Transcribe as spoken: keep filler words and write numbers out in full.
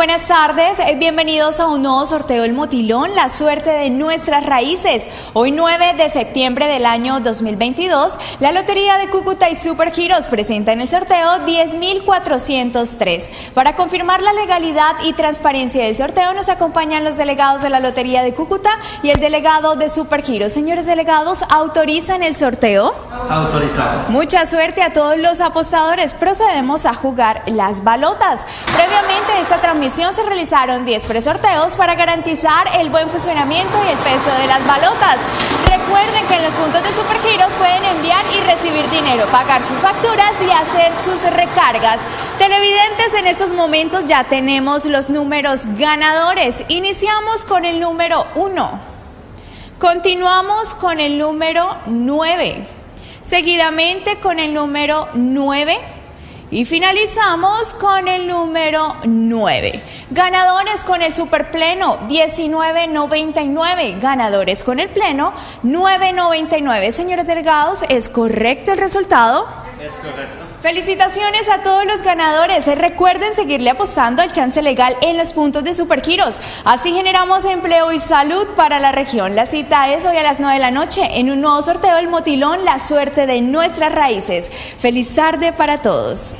Buenas tardes, bienvenidos a un nuevo sorteo El Motilón, la suerte de nuestras raíces. Hoy nueve de septiembre del año dos mil veintidós, la Lotería de Cúcuta y Supergiros presenta en el sorteo diez mil cuatrocientos tres. Para confirmar la legalidad y transparencia del sorteo nos acompañan los delegados de la Lotería de Cúcuta y el delegado de Supergiros. Señores delegados, ¿autorizan el sorteo? Autorizado. Mucha suerte a todos los apostadores. Procedemos a jugar las balotas. Previamente a esta transmisión misión se realizaron diez presorteos para garantizar el buen funcionamiento y el peso de las balotas. Recuerden que en los puntos de Supergiros pueden enviar y recibir dinero, pagar sus facturas y hacer sus recargas. Televidentes, en estos momentos ya tenemos los números ganadores. Iniciamos con el número uno. Continuamos con el número nueve. Seguidamente con el número nueve. Y finalizamos con el número nueve. Ganadores con el superpleno, diecinueve noventa y nueve. Ganadores con el pleno, nueve noventa y nueve. Señores delegados, ¿es correcto el resultado? Es correcto. Felicitaciones a todos los ganadores. Recuerden seguirle apostando al chance legal en los puntos de Supergiros. Así generamos empleo y salud para la región. La cita es hoy a las nueve de la noche en un nuevo sorteo El Motilón, la suerte de nuestras raíces. Feliz tarde para todos.